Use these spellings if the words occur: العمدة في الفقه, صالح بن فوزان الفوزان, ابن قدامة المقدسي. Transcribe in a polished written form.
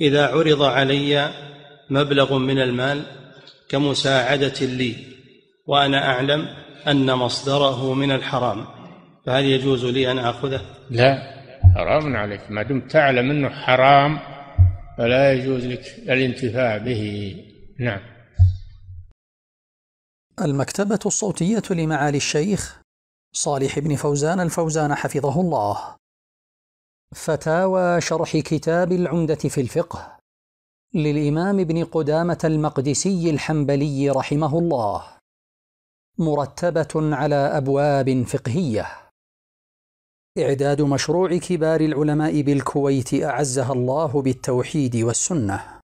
إذا عرض علي مبلغ من المال كمساعدة لي وأنا أعلم أن مصدره من الحرام، فهل يجوز لي أن آخذه؟ لا، حرام عليك، ما دمت تعلم أنه حرام فلا يجوز لك الانتفاع به. نعم. المكتبة الصوتية لمعالي الشيخ صالح بن فوزان الفوزان حفظه الله، فتاوى شرح كتاب العمدة في الفقه للإمام ابن قدامة المقدسي الحنبلي رحمه الله، مرتبة على أبواب فقهية. إعداد مشروع كبار العلماء بالكويت أعزها الله بالتوحيد والسنة.